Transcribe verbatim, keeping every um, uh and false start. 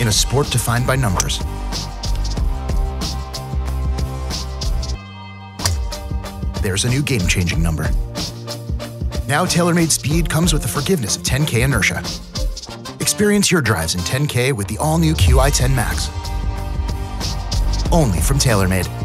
In a sport defined by numbers, there's a new game-changing number. Now TaylorMade Speed comes with the forgiveness of ten K inertia. Experience your drives in ten K with the all-new Q I ten Max. Only from TaylorMade.